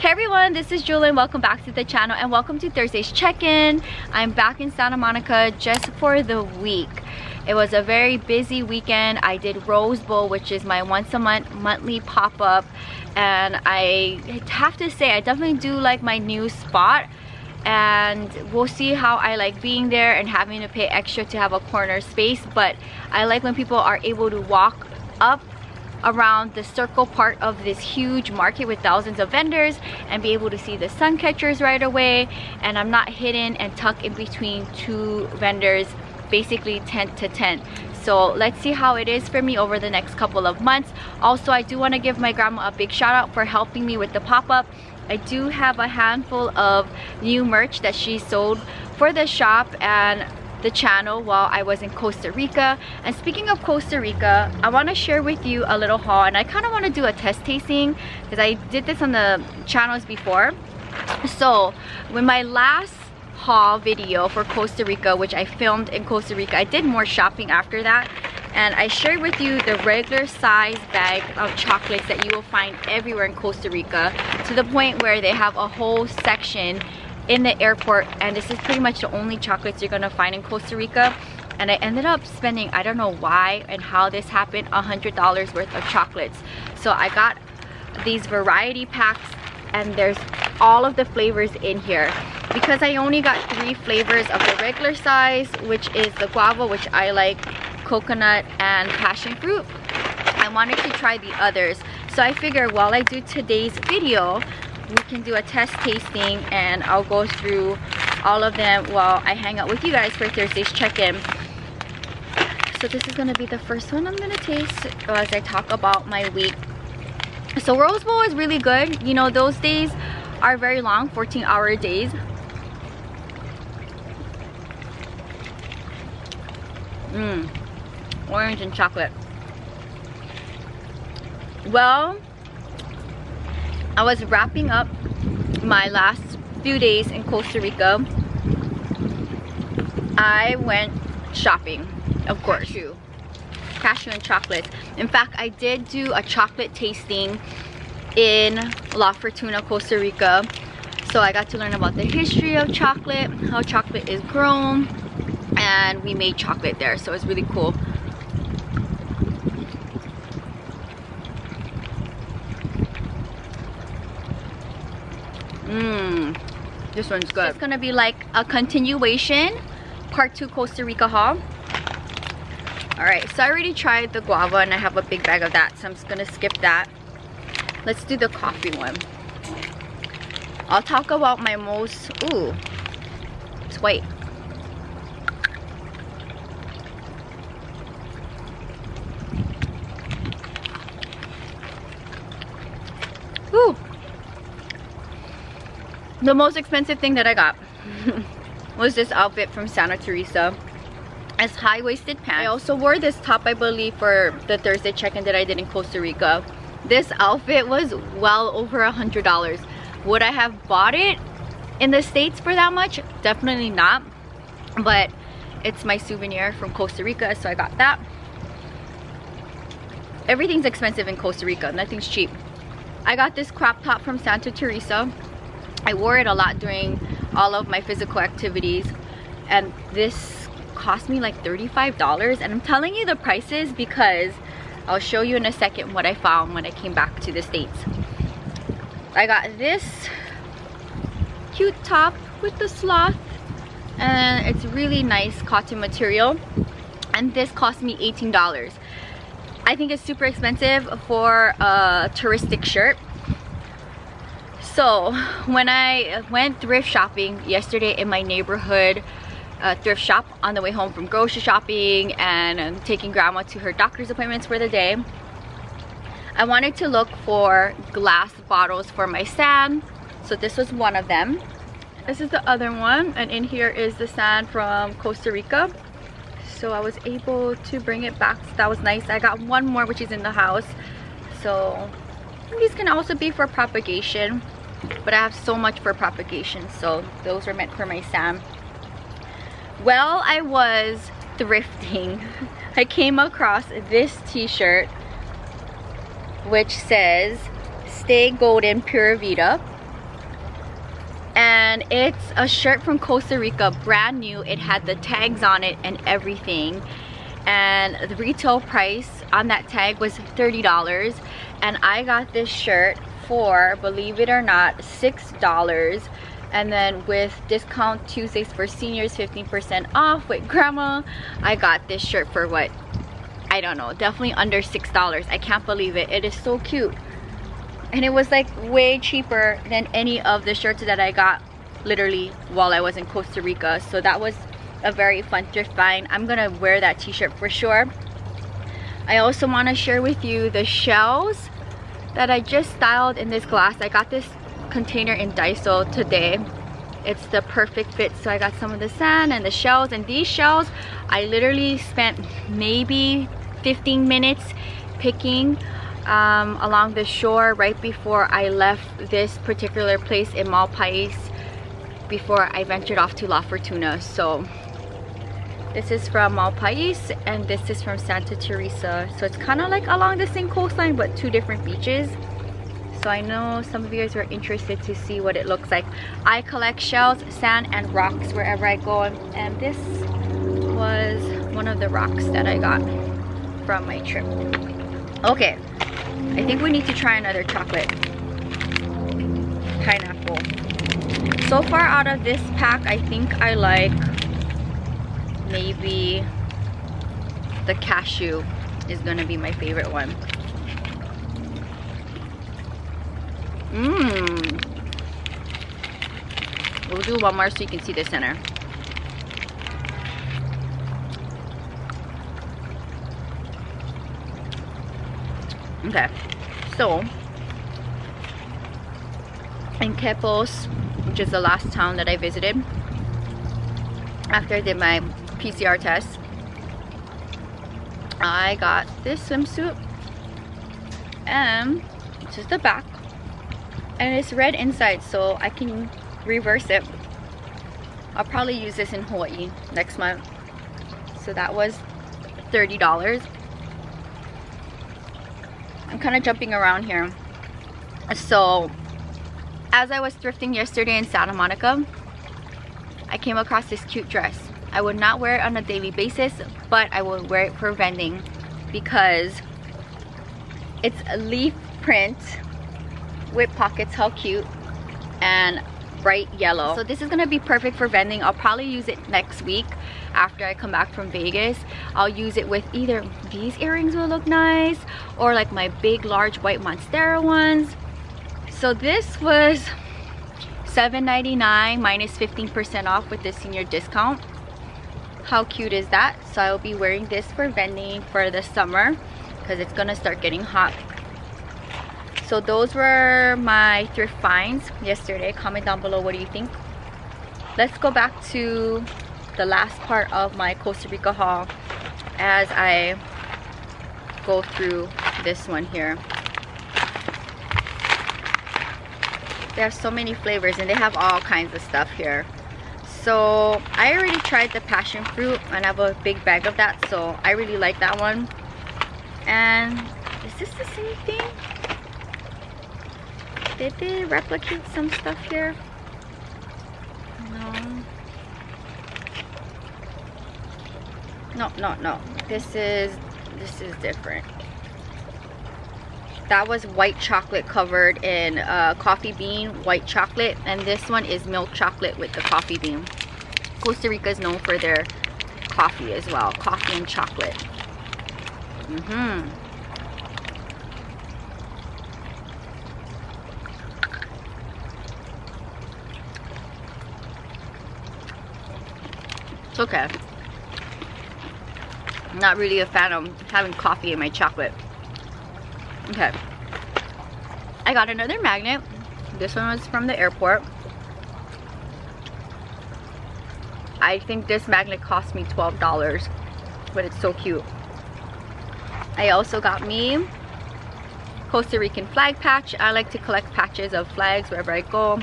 Hey everyone, this is Jewelyn. Welcome back to the channel and welcome to Thursday's check-in. I'm back in Santa Monica just for the week. It was a very busy weekend. I did Rose Bowl, which is my once a month monthly pop-up, and I have to say I definitely do like my new spot, and we'll see how I like being there and having to pay extra to have a corner space, but I like when people are able to walk up around the circle part of this huge market with thousands of vendors and be able to see the sun catchers right away, and I'm not hidden and tucked in between two vendors, basically tent to tent. So let's see how it is for me over the next couple of months. Also, I do want to give my grandma a big shout out for helping me with the pop-up. I do have a handful of new merch that she sold for the shop and the channel while I was in Costa Rica. And speaking of Costa Rica, I want to share with you a little haul, and I kind of want to do a test tasting because I did this on the channels before. So when my last haul video for Costa Rica, which I filmed in Costa Rica, I did more shopping after that, and I shared with you the regular size bag of chocolates that you will find everywhere in Costa Rica, to the point where they have a whole section in the airport, and this is pretty much the only chocolates you're gonna find in Costa Rica. And I ended up spending, I don't know why and how this happened, $100 worth of chocolates. So I got these variety packs, and there's all of the flavors in here. Because I only got three flavors of the regular size, which is the guava, which I like, coconut, and passion fruit, I wanted to try the others. So I figured while I do today's video, we can do a test tasting and I'll go through all of them while I hang out with you guys for Thursday's check-in. So this is gonna be the first one I'm gonna taste as I talk about my week. So Rose Bowl is really good. You know, those days are very long, 14-hour days. Orange and chocolate. Well, I was wrapping up my last few days in Costa Rica. I went shopping, of course. Cashew and chocolate. In fact, I did do a chocolate tasting in La Fortuna, Costa Rica. So I got to learn about the history of chocolate, how chocolate is grown, and we made chocolate there. So it's really cool. This one's good. So it's gonna be like a continuation, part two Costa Rica haul. All right, so I already tried the guava and I have a big bag of that, so I'm just gonna skip that. Let's do the coffee one. I'll talk about my most, ooh, it's white. Ooh. The most expensive thing that I got was this outfit from Santa Teresa. It's high-waisted pants. I also wore this top, I believe, for the Thursday check-in that I did in Costa Rica. This outfit was well over $100. Would I have bought it in the States for that much? Definitely not. But it's my souvenir from Costa Rica, so I got that. Everything's expensive in Costa Rica. Nothing's cheap. I got this crop top from Santa Teresa. I wore it a lot during all of my physical activities, and this cost me like $35, and I'm telling you the prices because I'll show you in a second what I found when I came back to the States. I got this cute top with the sloth, and it's really nice cotton material, and this cost me $18. I think it's super expensive for a touristic shirt. So when I went thrift shopping yesterday in my neighborhood thrift shop on the way home from grocery shopping and taking grandma to her doctor's appointments for the day, I wanted to look for glass bottles for my sand. So this was one of them. This is the other one, and in here is the sand from Costa Rica. So I was able to bring it back, so that was nice. I got one more which is in the house. So these can also be for propagation, but I have so much for propagation, so those are meant for my Sam. Well, I was thrifting. I came across this t-shirt which says Stay Golden Pura Vida, and it's a shirt from Costa Rica, brand new. It had the tags on it and everything, and the retail price on that tag was $30, and I got this shirt for, believe it or not, $6, and then with discount Tuesdays for seniors, 15% off with grandma, I got this shirt for what, I don't know, definitely under $6. I can't believe it. It is so cute, and it was like way cheaper than any of the shirts that I got literally while I was in Costa Rica. So that was a very fun thrift find. I'm gonna wear that t-shirt for sure. I also want to share with you the shells that I just styled in this glass. I got this container in Daiso today. It's the perfect fit, so I got some of the sand and the shells, and these shells I literally spent maybe 15 minutes picking along the shore right before I left this particular place in Malpais before I ventured off to La Fortuna. So this is from Malpais and this is from Santa Teresa. So it's kind of like along the same coastline but two different beaches. So I know some of you guys were interested to see what it looks like. I collect shells, sand, and rocks wherever I go, and this was one of the rocks that I got from my trip. Okay, I think we need to try another chocolate. Pineapple. So far out of this pack, I think I like maybe the cashew is gonna be my favorite one. We'll do one more so you can see the center. Okay, so in Kepos, which is the last town that I visited after I did my PCR test, I got this swimsuit, and this is the back. And it's red inside, so I can reverse it. I'll probably use this in Hawaii next month. So that was $30. I'm kind of jumping around here. So as I was thrifting yesterday in Santa Monica, I came across this cute dress. I would not wear it on a daily basis, but I will wear it for vending because it's a leaf print with pockets. How cute. And bright yellow. So this is gonna be perfect for vending. I'll probably use it next week after I come back from Vegas. I'll use it with either these earrings will look nice, or like my big large white Monstera ones. So this was $7.99 minus 15% off with the senior discount. How cute is that? So I'll be wearing this for vending for the summer because it's gonna start getting hot. So those were my thrift finds yesterday. Comment down below, what do you think? Let's go back to the last part of my Costa Rica haul as I go through this one here. They have so many flavors and they have all kinds of stuff here. So I already tried the passion fruit and I have a big bag of that, so I really like that one. And is this the same thing? Did they replicate some stuff here? No. This is different. That was white chocolate covered in coffee bean, white chocolate, and this one is milk chocolate with the coffee bean. Costa Rica is known for their coffee as well, coffee and chocolate. Okay, I'm not really a fan of having coffee in my chocolate. Okay, I got another magnet. This one was from the airport. I think this magnet cost me $12, but it's so cute. I also got me Costa Rican flag patch. I like to collect patches of flags wherever I go.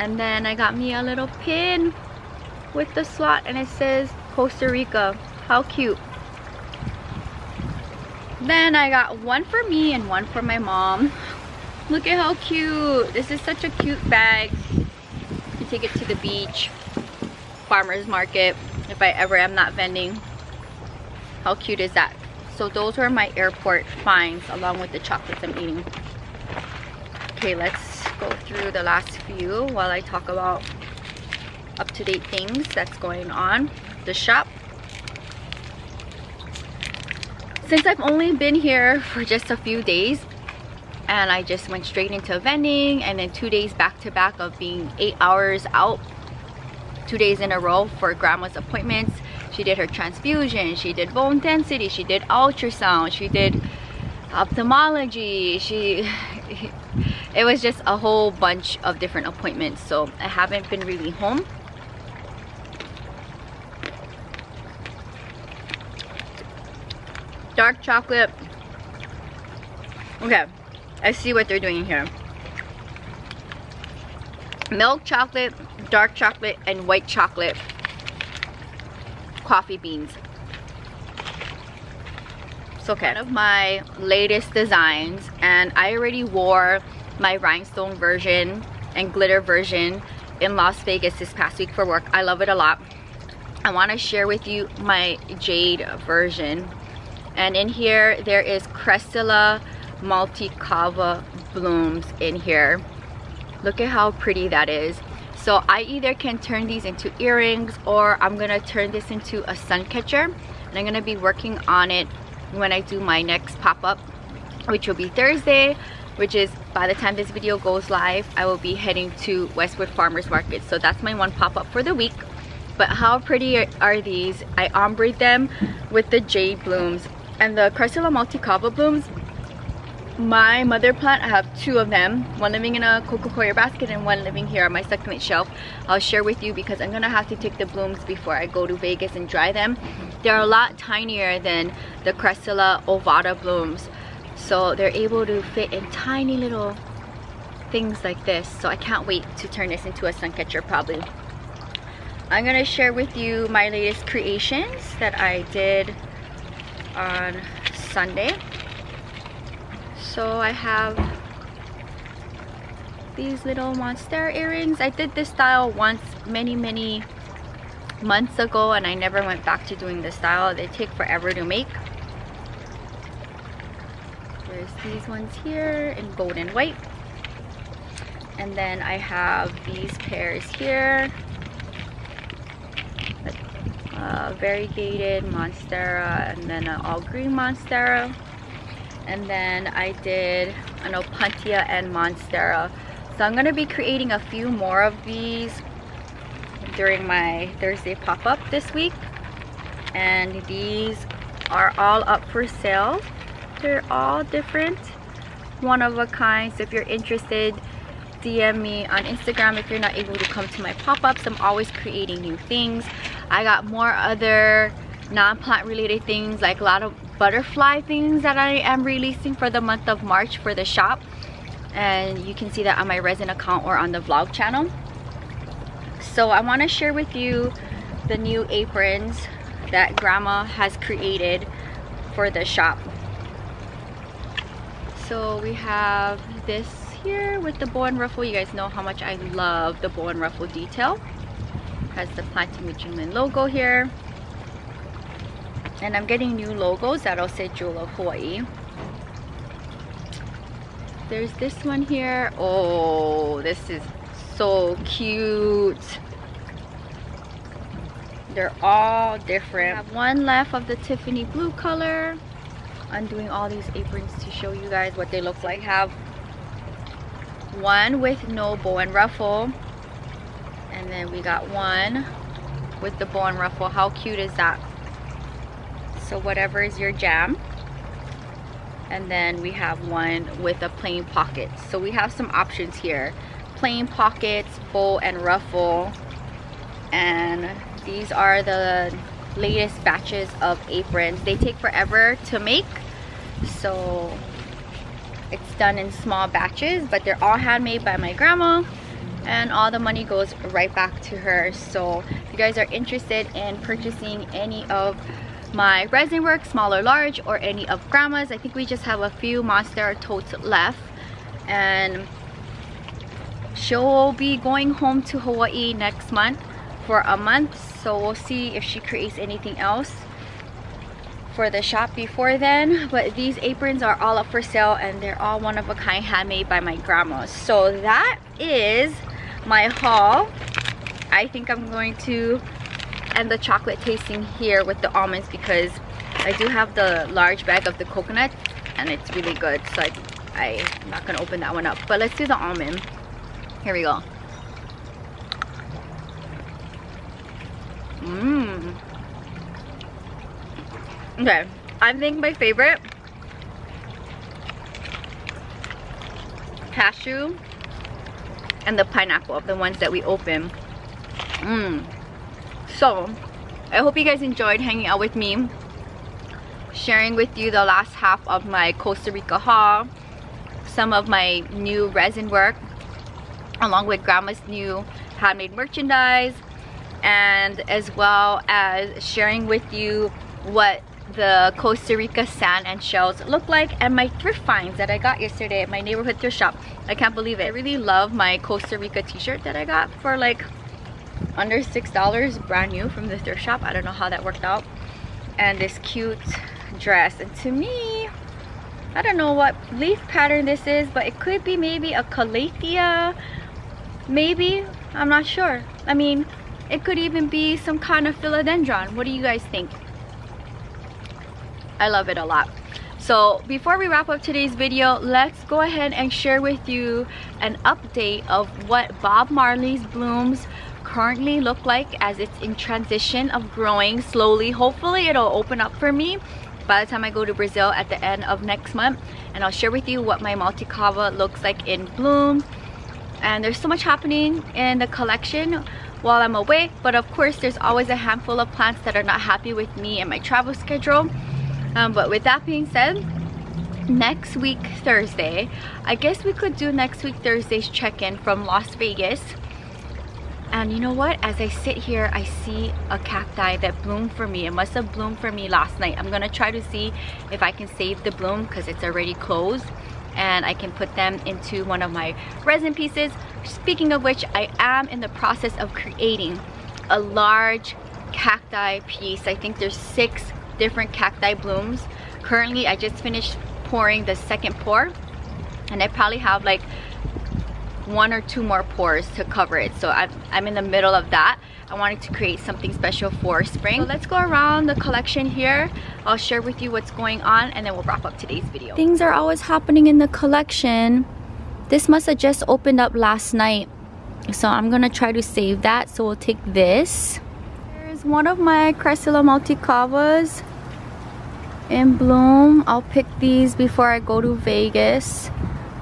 And then I got me a little pin with the slot, and it says Costa Rica. How cute. Then I got one for me and one for my mom. Look at how cute. This is such a cute bag. take it to the beach, farmers market, if I ever am not vending. How cute is that? So those were my airport finds along with the chocolates I'm eating. Okay, let's go through the last few while I talk about up-to-date things that's going on. The shop. Since I've only been here for just a few days, and I just went straight into vending, and then 2 days back to back of being 8 hours out, 2 days in a row for grandma's appointments. She did her transfusion, she did bone density, she did ultrasound, she did ophthalmology, it was just a whole bunch of different appointments, so I haven't been really home. Dark chocolate. Okay, I see what they're doing here. Milk chocolate, dark chocolate, and white chocolate coffee beans. It's okay. One of my latest designs, and I already wore my rhinestone version and glitter version in Las Vegas this past week for work. I love it a lot. I want to share with you my jade version, and in here there is Crassula multicava blooms in here. Look at how pretty that is. So I either can turn these into earrings, or I'm gonna turn this into a sun catcher, and I'm gonna be working on it when I do my next pop-up, which will be Thursday, which is, by the time this video goes live, I will be heading to Westwood Farmers Market. So that's my one pop-up for the week. But how pretty are these? I ombre them with the jade blooms and the Crassula multicava blooms. My mother plant, I have two of them, one living in a cococoir basket and one living here on my succulent shelf. I'll share with you because I'm gonna have to take the blooms before I go to Vegas and dry them. They're a lot tinier than the Crassula ovata blooms, so they're able to fit in tiny little things like this. So I can't wait to turn this into a sun catcher probably. I'm gonna share with you my latest creations that I did on Sunday. So I have these little Monstera earrings. I did this style once many months ago, and I never went back to doing this style. They take forever to make. There's these ones here in gold and white. And then I have these pairs here. Variegated Monstera, and then an all green Monstera. And then I did an opuntia and Monstera. So I'm gonna be creating a few more of these during my Thursday pop-up this week. And these are all up for sale. They're all different, one of a kind. So if you're interested, DM me on Instagram if you're not able to come to my pop-ups. I'm always creating new things. I got more other non-plant related things, like a lot of butterfly things that I am releasing for the month of March for the shop, and you can see that on my resin account or on the vlog channel. So I want to share with you the new aprons that grandma has created for the shop. So we have this here with the bow and ruffle. You guys know how much I love the bow and ruffle detail. Has the planting with Jewelyn logo here. And I'm getting new logos that'll say Jewel of Hawaii. There's this one here. Oh, this is so cute. They're all different. I have one left of the Tiffany blue color. I'm doing all these aprons to show you guys what they look like. I have one with no bow and ruffle, and then we got one with the bow and ruffle. How cute is that? So whatever is your jam. And then we have one with a plain pocket. So we have some options here. Plain pockets, bow and ruffle. And these are the latest batches of aprons. They take forever to make. So it's done in small batches, but they're all handmade by my grandma. And all the money goes right back to her. So if you guys are interested in purchasing any of my resin work, small or large, or any of grandma's, I think we just have a few Monstera totes left, and She will be going home to Hawaii next month for a month, so we'll see if she creates anything else for the shop before then. But these aprons are all up for sale and they're all one of a kind, handmade by my grandma. So that is my haul. I think I'm going to end the chocolate tasting here with the almonds because I do have the large bag of the coconut and it's really good, so I'm not gonna open that one up. But let's do the almond. Here we go. Okay, I think my favorite, cashew and the pineapple, the ones that we open. So I hope you guys enjoyed hanging out with me, sharing with you the last half of my Costa Rica haul, some of my new resin work, along with grandma's new handmade merchandise, and as well as sharing with you what the Costa Rica sand and shells look like, and my thrift finds that I got yesterday at my neighborhood thrift shop. I can't believe it. I really love my Costa Rica t-shirt that I got for like under $6, brand new from the thrift shop. I don't know how that worked out. And this cute dress, and to me, I don't know what leaf pattern this is, but it could be maybe a calathea, maybe, I'm not sure. I mean, it could even be some kind of philodendron. What do you guys think? I love it a lot. So before we wrap up today's video, let's go ahead and share with you an update of what Bob Marley's blooms currently look like as it's in transition of growing slowly. Hopefully it'll open up for me by the time I go to Brazil at the end of next month, and I'll share with you what my multicava looks like in bloom. And there's so much happening in the collection while I'm away, but of course there's always a handful of plants that are not happy with me and my travel schedule. But with that being said, next week Thursday, I guess we could do next week Thursday's check-in from Las Vegas. And you know what, as I sit here, I see a cacti that bloomed for me. It must have bloomed for me last night. I'm gonna try to see if I can save the bloom because it's already closed, and I can put them into one of my resin pieces. Speaking of which, I am in the process of creating a large cacti piece. I think there's 6 different cacti blooms. Currently, I just finished pouring the second pour, and I probably have like 1 or 2 more pours to cover it. So I'm in the middle of that. I wanted to create something special for spring. So let's go around the collection here. I'll share with you what's going on, and then we'll wrap up today's video. Things are always happening in the collection. This must have just opened up last night, so I'm gonna try to save that. So we'll take this. Here's one of my Crassula multicavas in bloom. I'll pick these before I go to Vegas.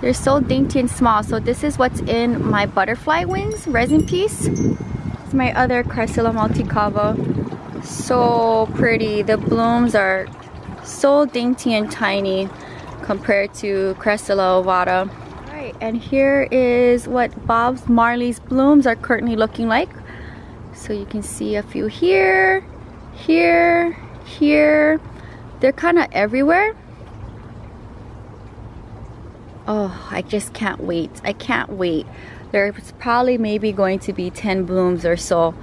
They're so dainty and small. So this is what's in my butterfly wings resin piece. It's my other Crassula multicava. So pretty. The blooms are so dainty and tiny compared to Crassula ovata. All right, and here is what Bob Marley's blooms are currently looking like. So you can see a few here, here, here. They're kind of everywhere. Oh, I just can't wait. I can't wait. There's probably maybe going to be 10 blooms or so.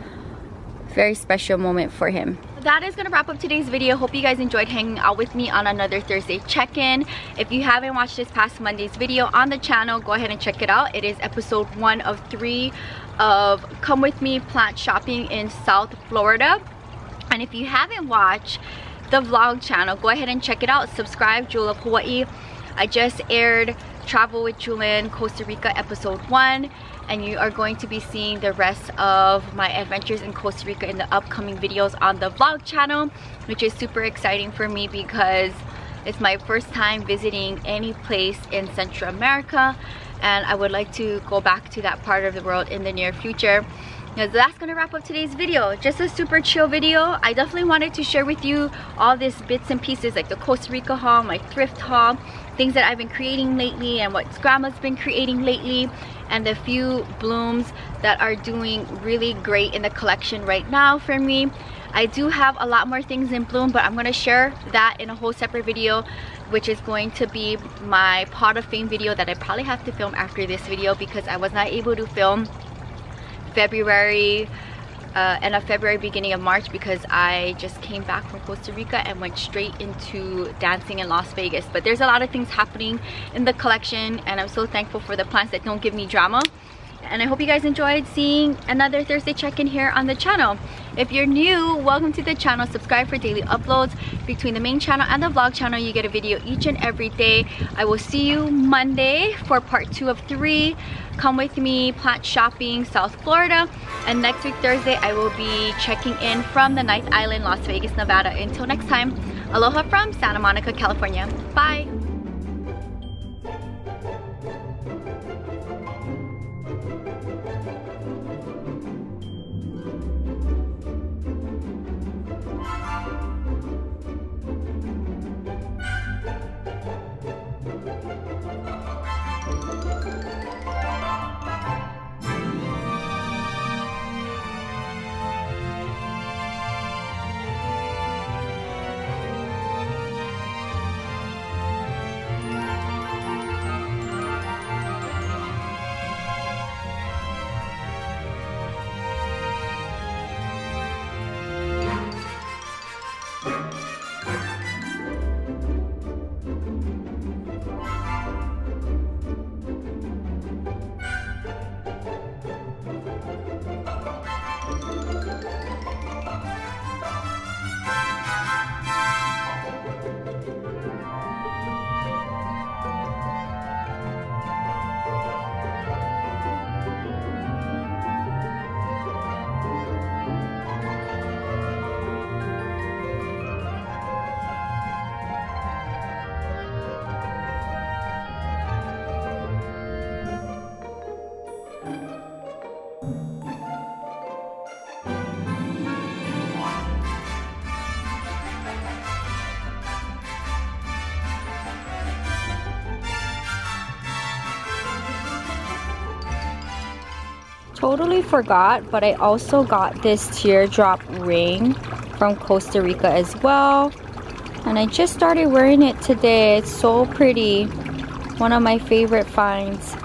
Very special moment for him. That is going to wrap up today's video. Hope you guys enjoyed hanging out with me on another Thursday check-in. If you haven't watched this past Monday's video on the channel, go ahead and check it out. It is episode 1 of 3 of Come With Me Plant Shopping in South Florida. And if you haven't watched the vlog channel, go ahead and check it out. Subscribe, Jewel of Hawaii. I just aired Travel with Jewelyn Costa Rica episode 1, and you are going to be seeing the rest of my adventures in Costa Rica in the upcoming videos on the vlog channel, which is super exciting for me because it's my first time visiting any place in Central America, and I would like to go back to that part of the world in the near future. Now that's gonna wrap up today's video. Just a super chill video. I definitely wanted to share with you all these bits and pieces, like the Costa Rica haul, my thrift haul, things that I've been creating lately, and what grandma's been creating lately, and the few blooms that are doing really great in the collection right now for me. I do have a lot more things in bloom, but I'm gonna share that in a whole separate video which is going to be my pot of fame video that I probably have to film after this video, because I was not able to film February, end of February, beginning of March, because I just came back from Costa Rica and went straight into dancing in Las Vegas. But there's a lot of things happening in the collection, and I'm so thankful for the plants that don't give me drama. And I hope you guys enjoyed seeing another Thursday check-in here on the channel. If you're new, welcome to the channel. Subscribe for daily uploads. Between the main channel and the vlog channel, you get a video each and every day. I will see you Monday for part 2 of 3. Come with me plant shopping South Florida. And next week Thursday, I will be checking in from the ninth island, Las Vegas, Nevada. Until next time, aloha from Santa Monica, California. Bye. Totally forgot, but I also got this teardrop ring from Costa Rica as well, and I just started wearing it today. It's so pretty. One of my favorite finds.